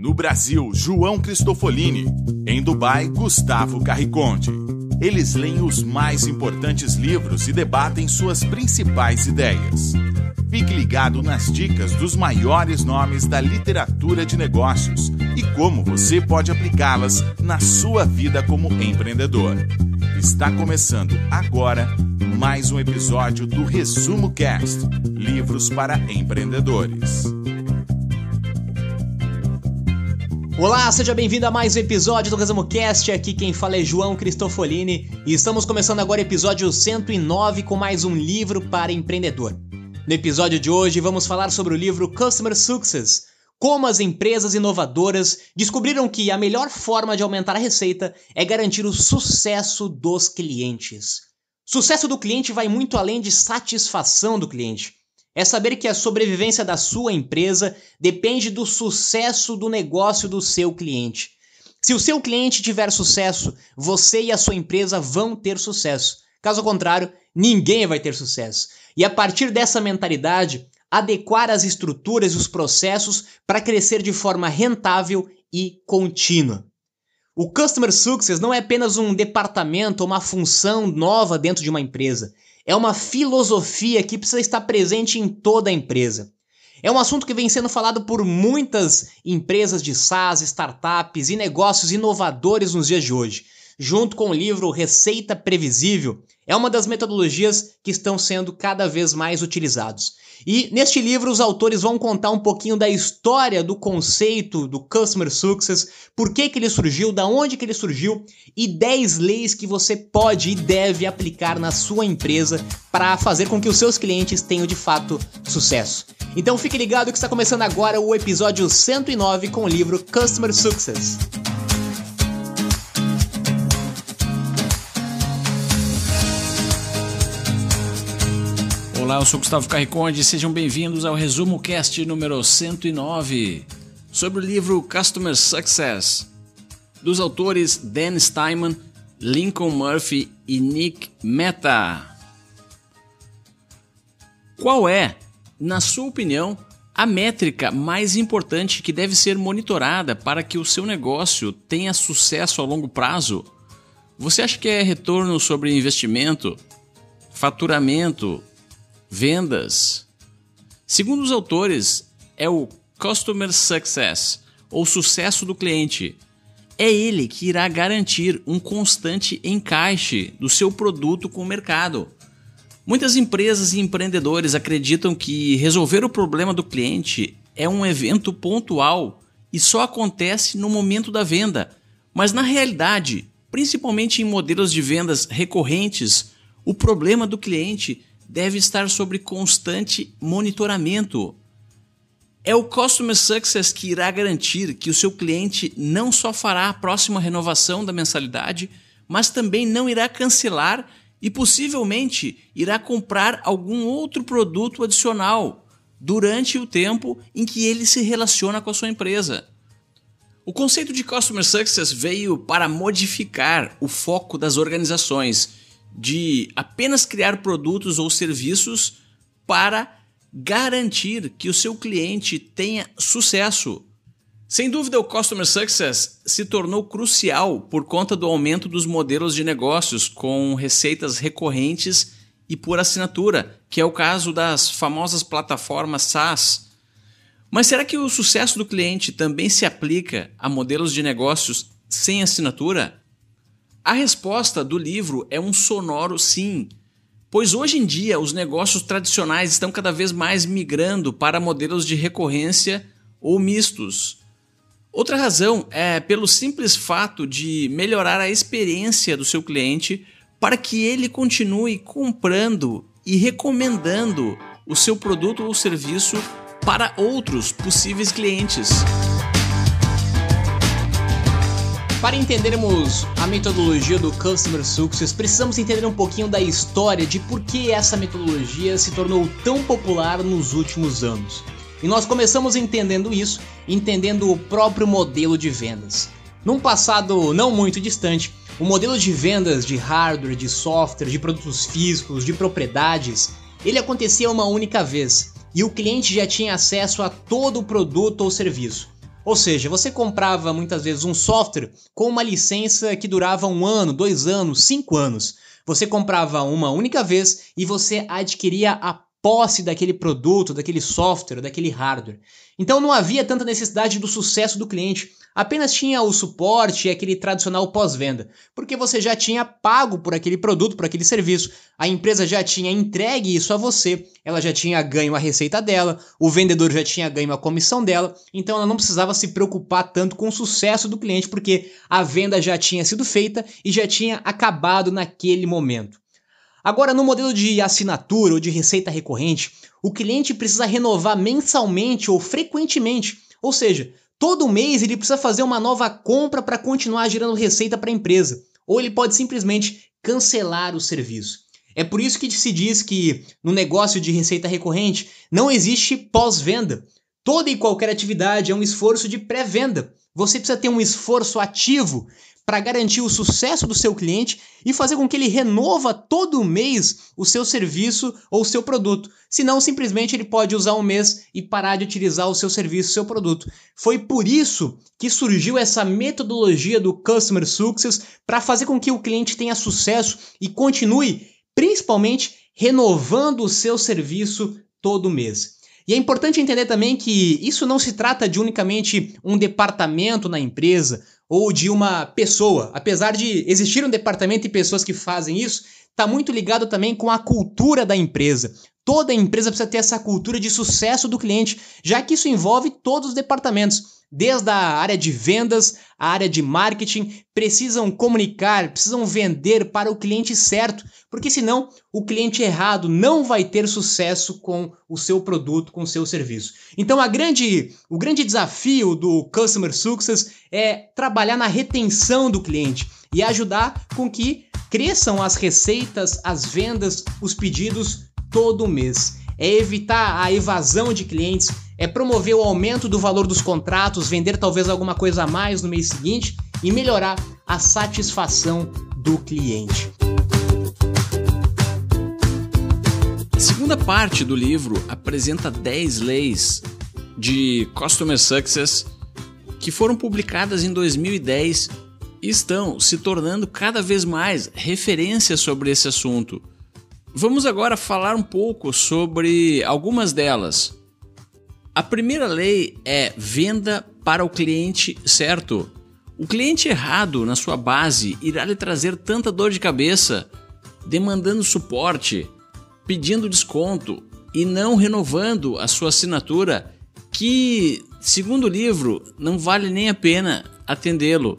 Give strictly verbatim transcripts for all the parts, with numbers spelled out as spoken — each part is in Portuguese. No Brasil, João Cristofolini. Em Dubai, Gustavo Carriconde. Eles leem os mais importantes livros e debatem suas principais ideias. Fique ligado nas dicas dos maiores nomes da literatura de negócios e como você pode aplicá-las na sua vida como empreendedor. Está começando agora mais um episódio do ResumoCast, livros para empreendedores. Olá, seja bem-vindo a mais um episódio do ResumoCast. Aqui quem fala é João Cristofolini e estamos começando agora o episódio cento e nove com mais um livro para empreendedor. No episódio de hoje vamos falar sobre o livro Customer Success, como as empresas inovadoras descobriram que a melhor forma de aumentar a receita é garantir o sucesso dos clientes. Sucesso do cliente vai muito além de satisfação do cliente. É saber que a sobrevivência da sua empresa depende do sucesso do negócio do seu cliente. Se o seu cliente tiver sucesso, você e a sua empresa vão ter sucesso. Caso contrário, ninguém vai ter sucesso. E a partir dessa mentalidade, adequar as estruturas e os processos para crescer de forma rentável e contínua. O Customer Success não é apenas um departamento ou uma função nova dentro de uma empresa. É uma filosofia que precisa estar presente em toda a empresa. É um assunto que vem sendo falado por muitas empresas de SaaS, startups e negócios inovadores nos dias de hoje. Junto com o livro Receita Previsível, é uma das metodologias que estão sendo cada vez mais utilizados. E neste livro os autores vão contar um pouquinho da história do conceito do Customer Success, por que que ele surgiu, da onde que ele surgiu e dez leis que você pode e deve aplicar na sua empresa para fazer com que os seus clientes tenham de fato sucesso. Então fique ligado que está começando agora o episódio cento e nove com o livro Customer Success. Olá, eu sou Gustavo Carriconde e sejam bem-vindos ao ResumoCast número cento e nove, sobre o livro Customer Success, dos autores Dan Steinman, Lincoln Murphy e Nick Mehta. Qual é, na sua opinião, a métrica mais importante que deve ser monitorada para que o seu negócio tenha sucesso a longo prazo? Você acha que é retorno sobre investimento, faturamento, vendas? Segundo os autores, é o Customer Success, ou sucesso do cliente. É ele que irá garantir um constante encaixe do seu produto com o mercado. Muitas empresas e empreendedores acreditam que resolver o problema do cliente é um evento pontual e só acontece no momento da venda. Mas na realidade, principalmente em modelos de vendas recorrentes, o problema do cliente deve estar sob constante monitoramento. É o Customer Success que irá garantir que o seu cliente não só fará a próxima renovação da mensalidade, mas também não irá cancelar e possivelmente irá comprar algum outro produto adicional durante o tempo em que ele se relaciona com a sua empresa. O conceito de Customer Success veio para modificar o foco das organizações de apenas criar produtos ou serviços para garantir que o seu cliente tenha sucesso. Sem dúvida, o Customer Success se tornou crucial por conta do aumento dos modelos de negócios com receitas recorrentes e por assinatura, que é o caso das famosas plataformas SaaS. Mas será que o sucesso do cliente também se aplica a modelos de negócios sem assinatura? A resposta do livro é um sonoro sim, pois hoje em dia os negócios tradicionais estão cada vez mais migrando para modelos de recorrência ou mistos. Outra razão é pelo simples fato de melhorar a experiência do seu cliente para que ele continue comprando e recomendando o seu produto ou serviço para outros possíveis clientes. Para entendermos a metodologia do Customer Success, precisamos entender um pouquinho da história de por que essa metodologia se tornou tão popular nos últimos anos. E nós começamos entendendo isso, entendendo o próprio modelo de vendas. Num passado não muito distante, o modelo de vendas de hardware, de software, de produtos físicos, de propriedades, ele acontecia uma única vez e o cliente já tinha acesso a todo o produto ou serviço. Ou seja, você comprava muitas vezes um software com uma licença que durava um ano, dois anos, cinco anos. Você comprava uma única vez e você adquiria a posse daquele produto, daquele software, daquele hardware. Então não havia tanta necessidade do sucesso do cliente, apenas tinha o suporte e aquele tradicional pós-venda, porque você já tinha pago por aquele produto, por aquele serviço, a empresa já tinha entregue isso a você, ela já tinha ganho a receita dela, o vendedor já tinha ganho a comissão dela, então ela não precisava se preocupar tanto com o sucesso do cliente, porque a venda já tinha sido feita e já tinha acabado naquele momento. Agora, no modelo de assinatura ou de receita recorrente, o cliente precisa renovar mensalmente ou frequentemente, ou seja, todo mês ele precisa fazer uma nova compra para continuar gerando receita para a empresa, ou ele pode simplesmente cancelar o serviço. É por isso que se diz que no negócio de receita recorrente não existe pós-venda. Toda e qualquer atividade é um esforço de pré-venda. Você precisa ter um esforço ativo para garantir o sucesso do seu cliente e fazer com que ele renova todo mês o seu serviço ou o seu produto. Senão, simplesmente ele pode usar um mês e parar de utilizar o seu serviço, o seu produto. Foi por isso que surgiu essa metodologia do Customer Success para fazer com que o cliente tenha sucesso e continue, principalmente, renovando o seu serviço todo mês. E é importante entender também que isso não se trata de unicamente um departamento na empresa ou de uma pessoa. Apesar de existir um departamento e pessoas que fazem isso, está muito ligado também com a cultura da empresa. Toda empresa precisa ter essa cultura de sucesso do cliente, já que isso envolve todos os departamentos. Desde a área de vendas, a área de marketing, precisam comunicar, precisam vender para o cliente certo, porque senão o cliente errado não vai ter sucesso com o seu produto, com o seu serviço. Então a grande, o grande desafio do Customer Success é trabalhar na retenção do cliente e ajudar com que cresçam as receitas, as vendas, os pedidos todo mês. É evitar a evasão de clientes, é promover o aumento do valor dos contratos, vender talvez alguma coisa a mais no mês seguinte e melhorar a satisfação do cliente. A segunda parte do livro apresenta dez leis de Customer Success que foram publicadas em dois mil e dez e estão se tornando cada vez mais referências sobre esse assunto. Vamos agora falar um pouco sobre algumas delas. A primeira lei é venda para o cliente certo. O cliente errado na sua base irá lhe trazer tanta dor de cabeça, demandando suporte, pedindo desconto e não renovando a sua assinatura, que, segundo o livro, não vale nem a pena atendê-lo.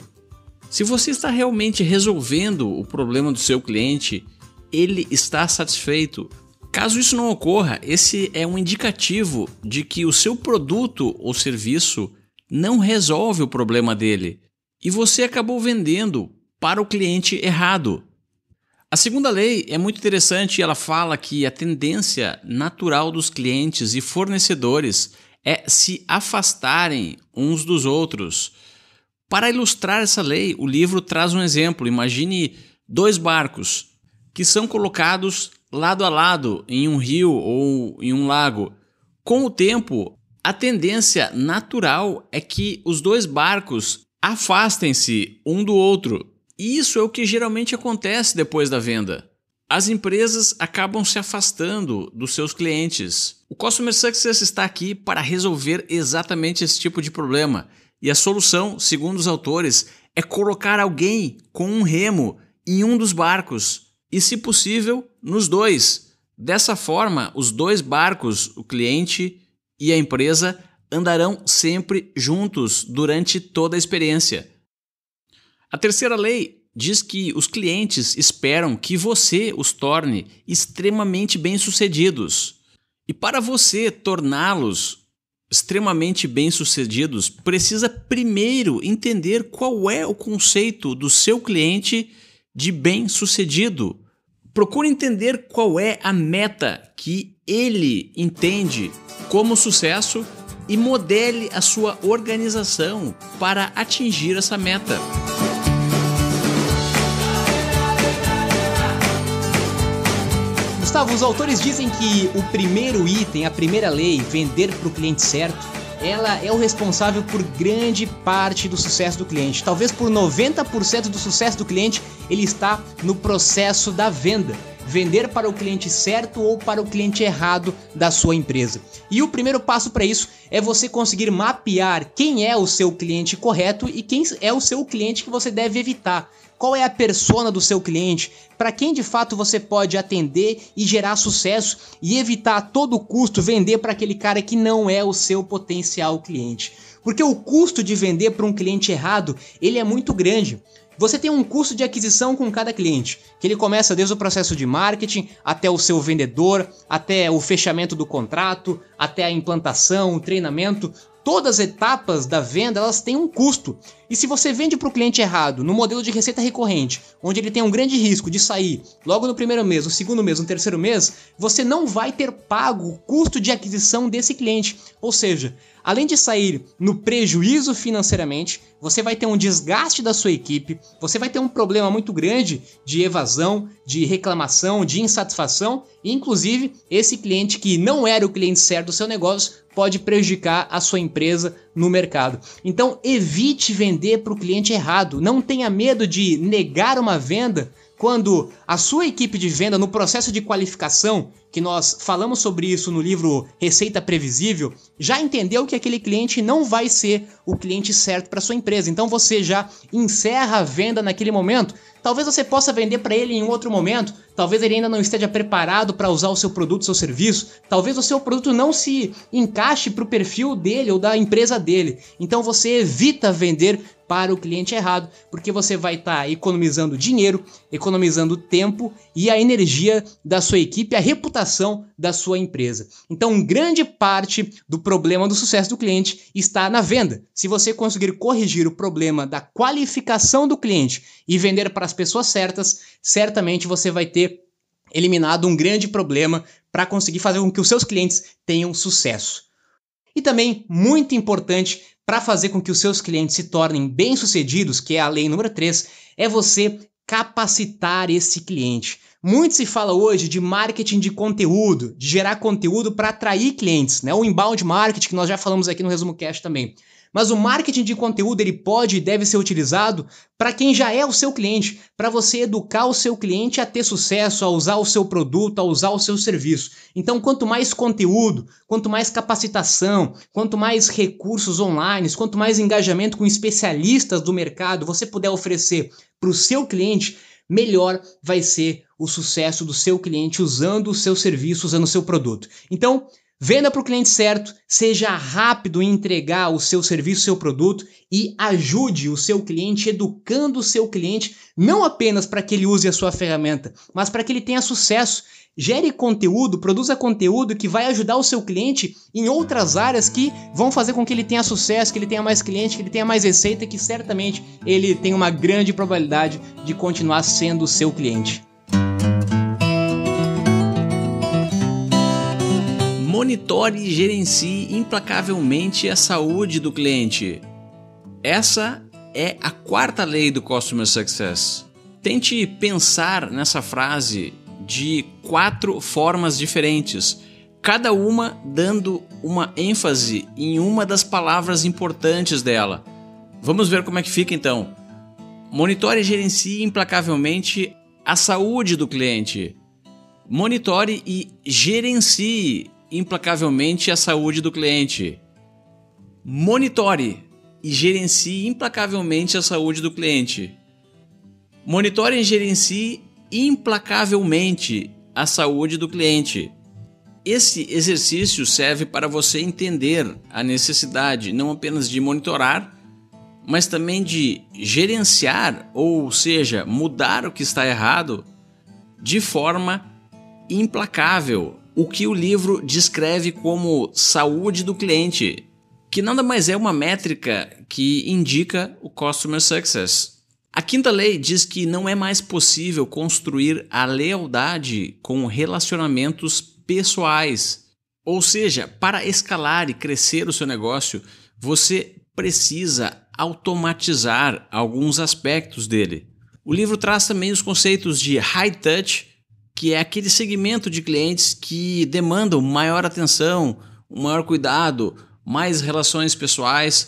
Se você está realmente resolvendo o problema do seu cliente, ele está satisfeito. Caso isso não ocorra, esse é um indicativo de que o seu produto ou serviço não resolve o problema dele e você acabou vendendo para o cliente errado. A segunda lei é muito interessante e ela fala que a tendência natural dos clientes e fornecedores é se afastarem uns dos outros. Para ilustrar essa lei, o livro traz um exemplo. Imagine dois barcos que são colocados lado a lado em um rio ou em um lago. Com o tempo, a tendência natural é que os dois barcos afastem-se um do outro. E isso é o que geralmente acontece depois da venda. As empresas acabam se afastando dos seus clientes. O Customer Success está aqui para resolver exatamente esse tipo de problema. E a solução, segundo os autores, é colocar alguém com um remo em um dos barcos. E, se possível, nos dois. Dessa forma, os dois barcos, o cliente e a empresa, andarão sempre juntos durante toda a experiência. A terceira lei diz que os clientes esperam que você os torne extremamente bem-sucedidos. E para você torná-los extremamente bem-sucedidos, precisa primeiro entender qual é o conceito do seu cliente de bem-sucedido. Procure entender qual é a meta que ele entende como sucesso e modele a sua organização para atingir essa meta. Gustavo, os autores dizem que o primeiro item, a primeira lei, vender para o cliente certo, ela é o responsável por grande parte do sucesso do cliente. Talvez por noventa por cento do sucesso do cliente, ele está no processo da venda. Vender para o cliente certo ou para o cliente errado da sua empresa. E o primeiro passo para isso é você conseguir mapear quem é o seu cliente correto e quem é o seu cliente que você deve evitar. Qual é a persona do seu cliente, para quem de fato você pode atender e gerar sucesso e evitar a todo custo vender para aquele cara que não é o seu potencial cliente. Porque o custo de vender para um cliente errado, ele é muito grande. Você tem um custo de aquisição com cada cliente, que ele começa desde o processo de marketing, até o seu vendedor, até o fechamento do contrato, até a implantação, o treinamento. Todas as etapas da venda, elas têm um custo. E se você vende para o cliente errado, no modelo de receita recorrente, onde ele tem um grande risco de sair logo no primeiro mês, no segundo mês, no terceiro mês, você não vai ter pago o custo de aquisição desse cliente. Ou seja, além de sair no prejuízo financeiramente, você vai ter um desgaste da sua equipe, você vai ter um problema muito grande de evasão, de reclamação, de insatisfação. E, inclusive, esse cliente que não era o cliente certo do seu negócio pode prejudicar a sua empresa no mercado. Então, evite vender para o cliente errado. Não tenha medo de negar uma venda quando a sua equipe de venda, no processo de qualificação, que nós falamos sobre isso no livro Receita Previsível, já entendeu que aquele cliente não vai ser o cliente certo para sua empresa. Então você já encerra a venda naquele momento. Talvez você possa vender para ele em outro momento, talvez ele ainda não esteja preparado para usar o seu produto, seu serviço, talvez o seu produto não se encaixe para o perfil dele ou da empresa dele. Então você evita vender para o cliente errado, porque você vai estar tá economizando dinheiro, economizando tempo e a energia da sua equipe, a reputação da sua empresa. Então, grande parte do problema do sucesso do cliente está na venda. Se você conseguir corrigir o problema da qualificação do cliente e vender para as pessoas certas, certamente você vai ter eliminado um grande problema para conseguir fazer com que os seus clientes tenham sucesso. E também, muito importante, para fazer com que os seus clientes se tornem bem-sucedidos, que é a lei número três, é você capacitar esse cliente. Muito se fala hoje de marketing de conteúdo, de gerar conteúdo para atrair clientes, né? O inbound marketing, que nós já falamos aqui no ResumoCast também. Mas o marketing de conteúdo ele pode e deve ser utilizado para quem já é o seu cliente, para você educar o seu cliente a ter sucesso, a usar o seu produto, a usar o seu serviço. Então, quanto mais conteúdo, quanto mais capacitação, quanto mais recursos online, quanto mais engajamento com especialistas do mercado você puder oferecer para o seu cliente, melhor vai ser o sucesso do seu cliente usando o seu serviço, usando o seu produto. Então, venda para o cliente certo, seja rápido em entregar o seu serviço, o seu produto e ajude o seu cliente, educando o seu cliente, não apenas para que ele use a sua ferramenta, mas para que ele tenha sucesso. Gere conteúdo, produza conteúdo que vai ajudar o seu cliente em outras áreas que vão fazer com que ele tenha sucesso, que ele tenha mais cliente, que ele tenha mais receita, que certamente ele tem uma grande probabilidade de continuar sendo o seu cliente. Monitore e gerencie implacavelmente a saúde do cliente. Essa é a quarta lei do Customer Success. Tente pensar nessa frase de quatro formas diferentes, cada uma dando uma ênfase em uma das palavras importantes dela. Vamos ver como é que fica então. Monitore e gerencie implacavelmente a saúde do cliente. Monitore e gerencie implacavelmente a saúde do cliente. Monitore e gerencie implacavelmente a saúde do cliente. Monitore e gerencie implacavelmente a saúde do cliente. Esse exercício serve para você entender a necessidade não apenas de monitorar, mas também de gerenciar, ou seja, mudar o que está errado de forma implacável, o que o livro descreve como saúde do cliente, que nada mais é uma métrica que indica o Customer Success. A quinta lei diz que não é mais possível construir a lealdade com relacionamentos pessoais. Ou seja, para escalar e crescer o seu negócio, você precisa automatizar alguns aspectos dele. O livro traz também os conceitos de high touch, que é aquele segmento de clientes que demandam maior atenção, um maior cuidado, mais relações pessoais,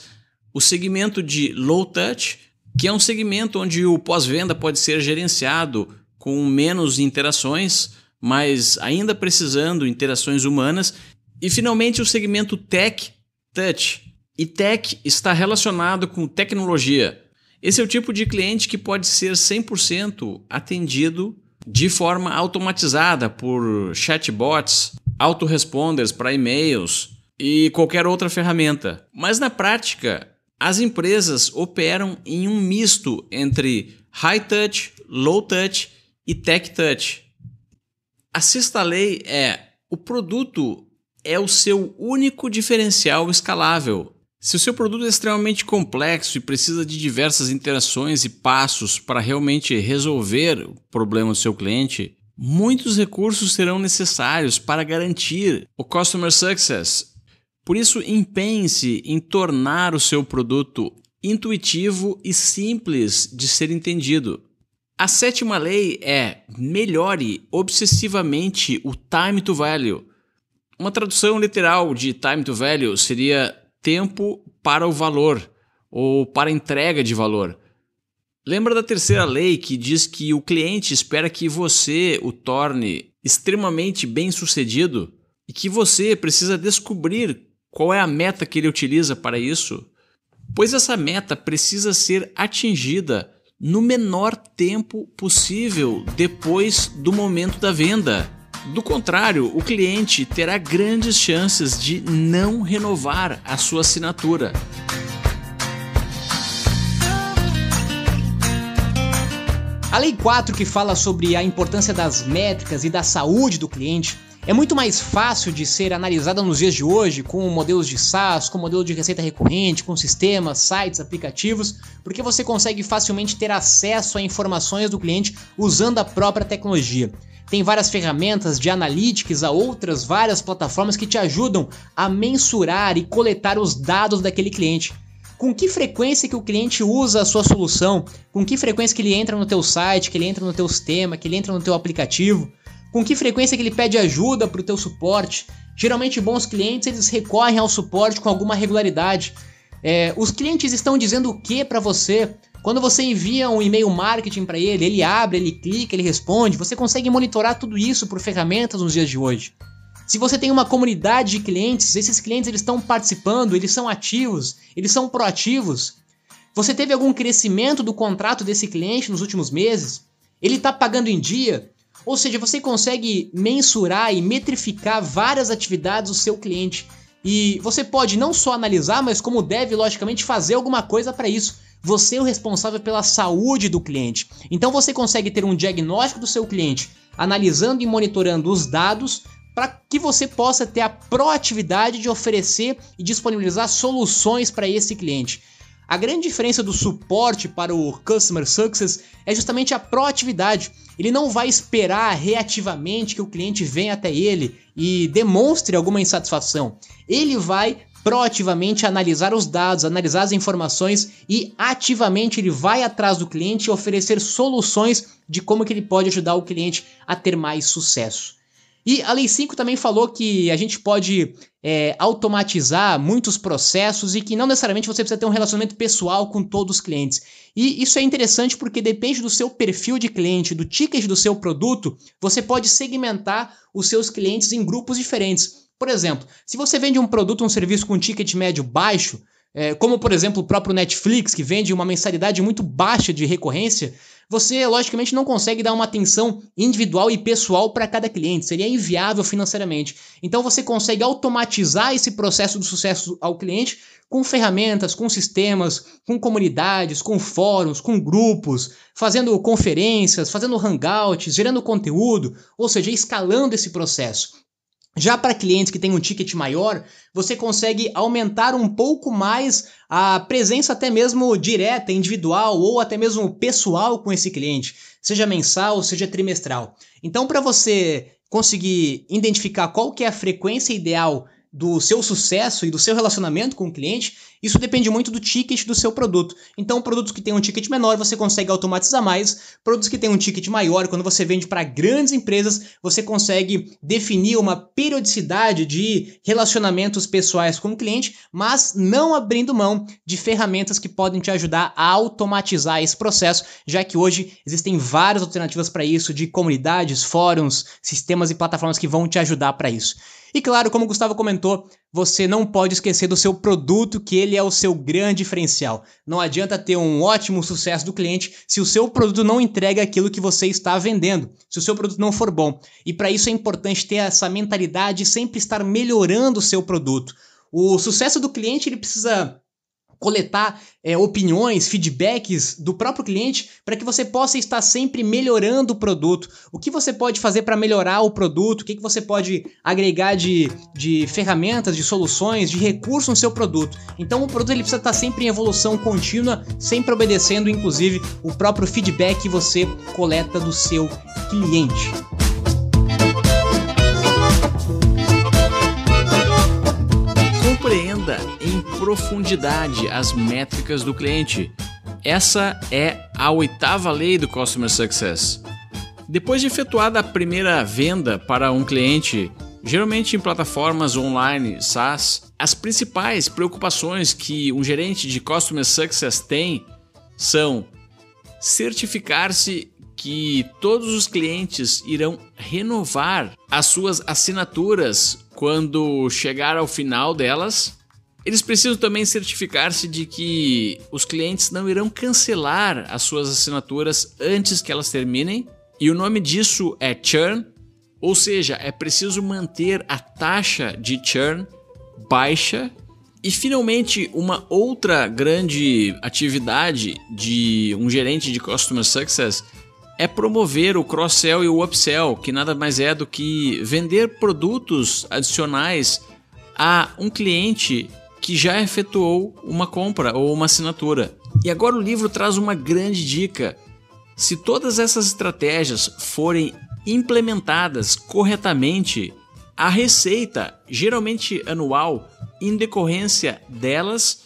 o segmento de low touch, que é um segmento onde o pós-venda pode ser gerenciado com menos interações, mas ainda precisando interações humanas. E finalmente o segmento tech touch. E tech está relacionado com tecnologia. Esse é o tipo de cliente que pode ser cem por cento atendido de forma automatizada por chatbots, autoresponders para e-mails e qualquer outra ferramenta. Mas na prática, as empresas operam em um misto entre high touch, low touch e tech touch. A sexta lei é: o produto é o seu único diferencial escalável. Se o seu produto é extremamente complexo e precisa de diversas interações e passos para realmente resolver o problema do seu cliente, muitos recursos serão necessários para garantir o Customer Success. Por isso, empenhe-se em tornar o seu produto intuitivo e simples de ser entendido. A sétima lei é: melhore obsessivamente o time to value. Uma tradução literal de time to value seria tempo para o valor ou para entrega de valor. Lembra da terceira lei, que diz que o cliente espera que você o torne extremamente bem-sucedido e que você precisa descobrir qual é a meta que ele utiliza para isso? Pois essa meta precisa ser atingida no menor tempo possível depois do momento da venda. Do contrário, o cliente terá grandes chances de não renovar a sua assinatura. A lei quatro, que fala sobre a importância das métricas e da saúde do cliente, é muito mais fácil de ser analisada nos dias de hoje com modelos de SaaS, com modelos de receita recorrente, com sistemas, sites, aplicativos, porque você consegue facilmente ter acesso a informações do cliente usando a própria tecnologia. Tem várias ferramentas de analytics, a outras várias plataformas que te ajudam a mensurar e coletar os dados daquele cliente. Com que frequência que o cliente usa a sua solução, com que frequência que ele entra no teu site, que ele entra no teu sistema, que ele entra no teu aplicativo, com que frequência que ele pede ajuda para o teu suporte. Geralmente bons clientes, eles recorrem ao suporte com alguma regularidade. É, os clientes estão dizendo o que para você? Quando você envia um e-mail marketing para ele, ele abre, ele clica, ele responde. Você consegue monitorar tudo isso por ferramentas nos dias de hoje. Se você tem uma comunidade de clientes, esses clientes eles estão participando, eles são ativos, eles são proativos. Você teve algum crescimento do contrato desse cliente nos últimos meses? Ele está pagando em dia? Ou seja, você consegue mensurar e metrificar várias atividades do seu cliente. E você pode não só analisar, mas como deve, logicamente, fazer alguma coisa para isso. Você é o responsável pela saúde do cliente. Então você consegue ter um diagnóstico do seu cliente, analisando e monitorando os dados, para que você possa ter a proatividade de oferecer e disponibilizar soluções para esse cliente. A grande diferença do suporte para o Customer Success é justamente a proatividade. Ele não vai esperar reativamente que o cliente venha até ele e demonstre alguma insatisfação. Ele vai proativamente analisar os dados, analisar as informações e ativamente ele vai atrás do cliente e oferecer soluções de como que ele pode ajudar o cliente a ter mais sucesso. E a lei cinco também falou que a gente pode é, automatizar muitos processos e que não necessariamente você precisa ter um relacionamento pessoal com todos os clientes. E isso é interessante porque depende do seu perfil de cliente, do ticket do seu produto, você pode segmentar os seus clientes em grupos diferentes. Por exemplo, se você vende um produto ou um serviço com um ticket médio baixo, é, como por exemplo o próprio Netflix, que vende uma mensalidade muito baixa de recorrência, você logicamente não consegue dar uma atenção individual e pessoal para cada cliente, seria inviável financeiramente. Então você consegue automatizar esse processo do sucesso ao cliente com ferramentas, com sistemas, com comunidades, com fóruns, com grupos, fazendo conferências, fazendo hangouts, gerando conteúdo, ou seja, escalando esse processo. Já para clientes que têm um ticket maior, você consegue aumentar um pouco mais a presença até mesmo direta, individual ou até mesmo pessoal com esse cliente, seja mensal, seja trimestral. Então, para você conseguir identificar qual que é a frequência ideal do seu sucesso e do seu relacionamento com o cliente, isso depende muito do ticket do seu produto. Então, produtos que têm um ticket menor, você consegue automatizar mais. Produtos que têm um ticket maior, quando você vende para grandes empresas, você consegue definir uma periodicidade de relacionamentos pessoais com o cliente, mas não abrindo mão de ferramentas que podem te ajudar a automatizar esse processo, já que hoje existem várias alternativas para isso, de comunidades, fóruns, sistemas e plataformas que vão te ajudar para isso. E claro, como o Gustavo comentou, você não pode esquecer do seu produto, que ele é o seu grande diferencial. Não adianta ter um ótimo sucesso do cliente se o seu produto não entrega aquilo que você está vendendo, se o seu produto não for bom. E para isso é importante ter essa mentalidade e sempre estar melhorando o seu produto. O sucesso do cliente, ele precisa coletar é, opiniões, feedbacks do próprio cliente para que você possa estar sempre melhorando o produto. O que você pode fazer para melhorar o produto? O que, que você pode agregar de, de ferramentas, de soluções, de recursos no seu produto? Então o produto ele precisa estar sempre em evolução contínua, sempre obedecendo, inclusive, o próprio feedback que você coleta do seu cliente. Compreenda em profundidade as métricas do cliente. Essa é a oitava lei do Customer Success. Depois de efetuada a primeira venda para um cliente, geralmente em plataformas online SaaS, as principais preocupações que um gerente de Customer Success tem são certificar-se que todos os clientes irão renovar as suas assinaturas quando chegar ao final delas. Eles precisam também certificar-se de que os clientes não irão cancelar as suas assinaturas antes que elas terminem. E o nome disso é churn, ou seja, é preciso manter a taxa de churn baixa. E finalmente, uma outra grande atividade de um gerente de Customer Success é promover o cross-sell e o upsell, que nada mais é do que vender produtos adicionais a um cliente que já efetuou uma compra ou uma assinatura. E agora o livro traz uma grande dica. Se todas essas estratégias forem implementadas corretamente, a receita, geralmente anual, em decorrência delas,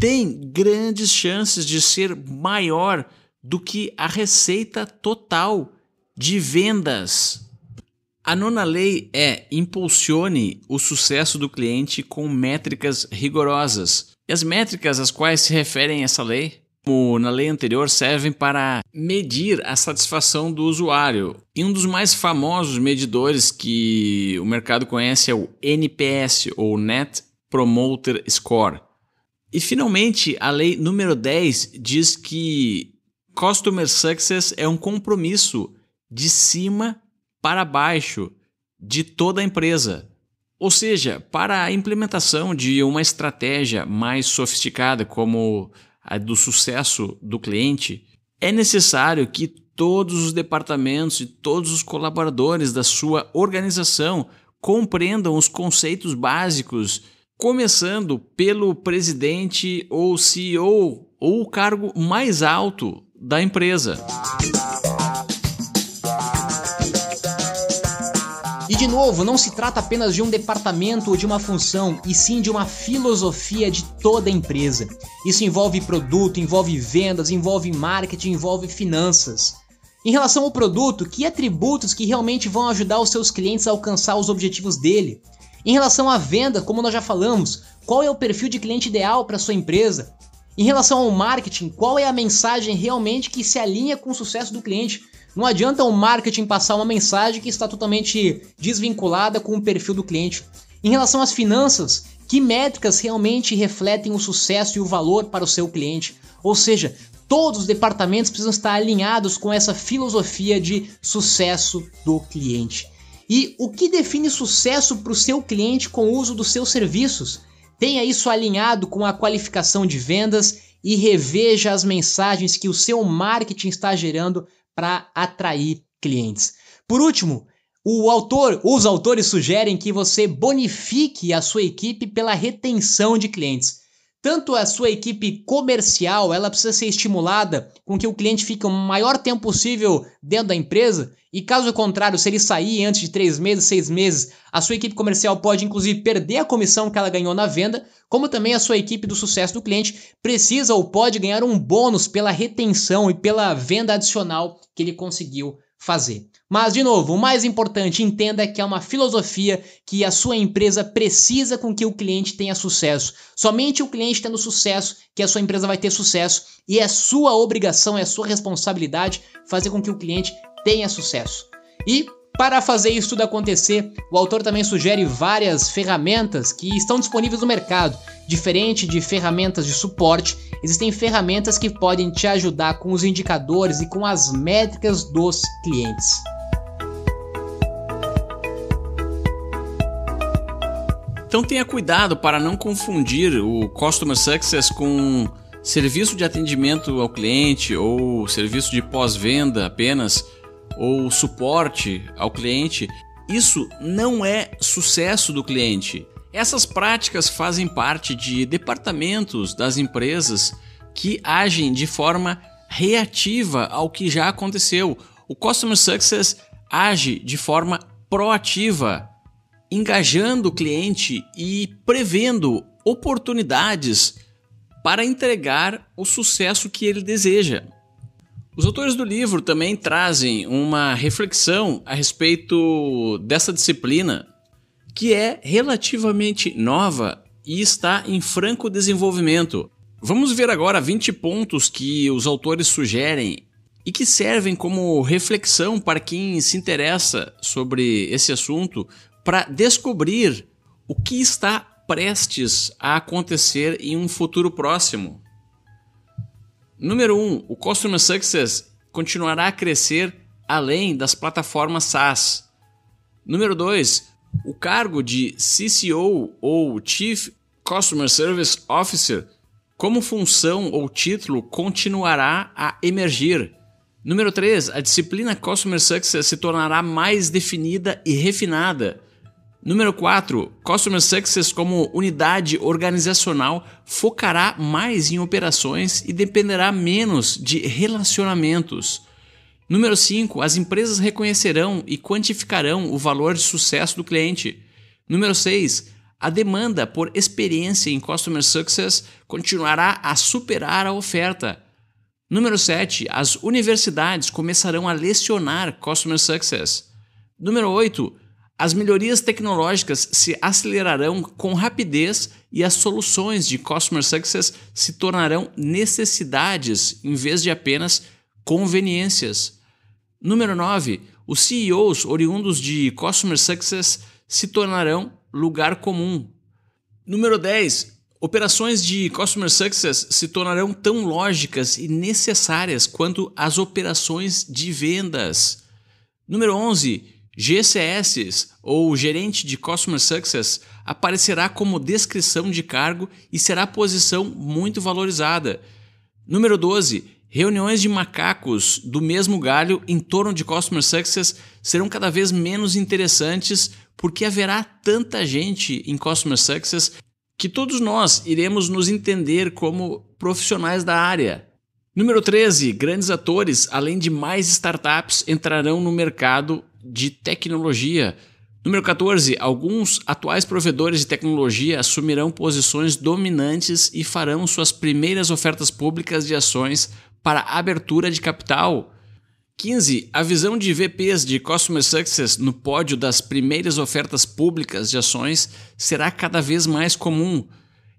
tem grandes chances de ser maior do que a receita total de vendas. A nona lei é: impulsione o sucesso do cliente com métricas rigorosas. E as métricas às quais se referem essa lei, como na lei anterior, servem para medir a satisfação do usuário. E um dos mais famosos medidores que o mercado conhece é o N P S, ou Net Promoter Score. E finalmente, a lei número dez diz que Customer Success é um compromisso de cima para baixo de toda a empresa. Ou seja, para a implementação de uma estratégia mais sofisticada como a do sucesso do cliente, é necessário que todos os departamentos e todos os colaboradores da sua organização compreendam os conceitos básicos, começando pelo presidente ou C E O ou o cargo mais alto da empresa. E de novo, não se trata apenas de um departamento ou de uma função, e sim de uma filosofia de toda a empresa. Isso envolve produto, envolve vendas, envolve marketing, envolve finanças. Em relação ao produto, que atributos que realmente vão ajudar os seus clientes a alcançar os objetivos dele? Em relação à venda, como nós já falamos, qual é o perfil de cliente ideal para sua empresa? Em relação ao marketing, qual é a mensagem realmente que se alinha com o sucesso do cliente? Não adianta o marketing passar uma mensagem que está totalmente desvinculada com o perfil do cliente. Em relação às finanças, que métricas realmente refletem o sucesso e o valor para o seu cliente? Ou seja, todos os departamentos precisam estar alinhados com essa filosofia de sucesso do cliente. E o que define sucesso para o seu cliente com o uso dos seus serviços? Tenha isso alinhado com a qualificação de vendas e reveja as mensagens que o seu marketing está gerando para atrair clientes. Por último, o autor, os autores sugerem que você bonifique a sua equipe pela retenção de clientes. Tanto a sua equipe comercial, ela precisa ser estimulada com que o cliente fique o maior tempo possível dentro da empresa, e caso contrário, se ele sair antes de três meses, seis meses, a sua equipe comercial pode inclusive perder a comissão que ela ganhou na venda, como também a sua equipe do sucesso do cliente precisa ou pode ganhar um bônus pela retenção e pela venda adicional que ele conseguiu fazer. Mas, de novo, o mais importante, entenda que é uma filosofia que a sua empresa precisa com que o cliente tenha sucesso. Somente o cliente tendo sucesso que a sua empresa vai ter sucesso, e é sua obrigação, é sua responsabilidade fazer com que o cliente tenha sucesso. E para fazer isso tudo acontecer, o autor também sugere várias ferramentas que estão disponíveis no mercado. Diferente de ferramentas de suporte, existem ferramentas que podem te ajudar com os indicadores e com as métricas dos clientes. Então tenha cuidado para não confundir o Customer Success com serviço de atendimento ao cliente, ou serviço de pós-venda apenas, ou suporte ao cliente. Isso não é sucesso do cliente. Essas práticas fazem parte de departamentos das empresas que agem de forma reativa ao que já aconteceu. O Customer Success age de forma proativa, engajando o cliente e prevendo oportunidades para entregar o sucesso que ele deseja. Os autores do livro também trazem uma reflexão a respeito dessa disciplina, que é relativamente nova e está em franco desenvolvimento. Vamos ver agora vinte pontos que os autores sugerem e que servem como reflexão para quem se interessa sobre esse assunto, para descobrir o que está prestes a acontecer em um futuro próximo. Número um, o Customer Success continuará a crescer além das plataformas SaaS. Número dois, o cargo de C C O ou Chief Customer Service Officer como função ou título continuará a emergir. Número três, a disciplina Customer Success se tornará mais definida e refinada. Número quatro, Customer Success como unidade organizacional focará mais em operações e dependerá menos de relacionamentos. Número cinco, as empresas reconhecerão e quantificarão o valor de sucesso do cliente. Número seis, a demanda por experiência em Customer Success continuará a superar a oferta. Número sete, as universidades começarão a lecionar Customer Success. Número oito, as melhorias tecnológicas se acelerarão com rapidez e as soluções de Customer Success se tornarão necessidades em vez de apenas conveniências. Número nove, os C E Os oriundos de Customer Success se tornarão lugar comum. Número dez, operações de Customer Success se tornarão tão lógicas e necessárias quanto as operações de vendas. Número onze, G C S ou gerente de Customer Success aparecerá como descrição de cargo e será posição muito valorizada. Número doze, reuniões de macacos do mesmo galho em torno de Customer Success serão cada vez menos interessantes, porque haverá tanta gente em Customer Success que todos nós iremos nos entender como profissionais da área. Número treze, grandes atores, além de mais startups, entrarão no mercado de tecnologia. Número quatorze, alguns atuais provedores de tecnologia assumirão posições dominantes e farão suas primeiras ofertas públicas de ações para abertura de capital. quinze, a visão de V Ps de Customer Success no pódio das primeiras ofertas públicas de ações será cada vez mais comum.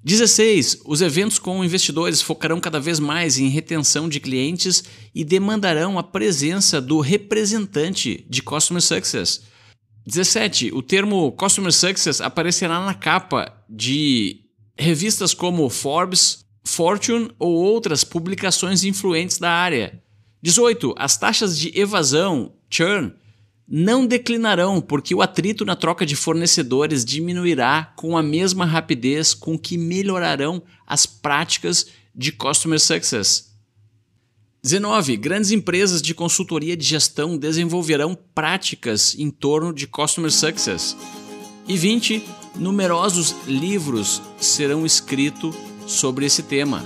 dezesseis, os eventos com investidores focarão cada vez mais em retenção de clientes e demandarão a presença do representante de Customer Success. dezessete, o termo Customer Success aparecerá na capa de revistas como Forbes, Fortune ou outras publicações influentes da área. dezoito. As taxas de evasão, churn, não declinarão porque o atrito na troca de fornecedores diminuirá com a mesma rapidez com que melhorarão as práticas de Customer Success. dezenove. Grandes empresas de consultoria de gestão desenvolverão práticas em torno de Customer Success. E vinte. Numerosos livros serão escritos sobre esse tema.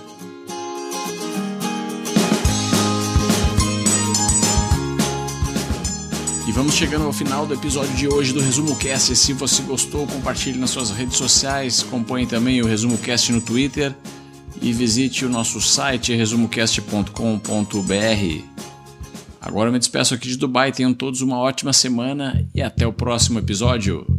E vamos chegando ao final do episódio de hoje do ResumoCast. Se você gostou, compartilhe nas suas redes sociais, acompanhe também o ResumoCast no Twitter e visite o nosso site resumo cast ponto com ponto b r. Agora eu me despeço aqui de Dubai, tenham todos uma ótima semana e até o próximo episódio.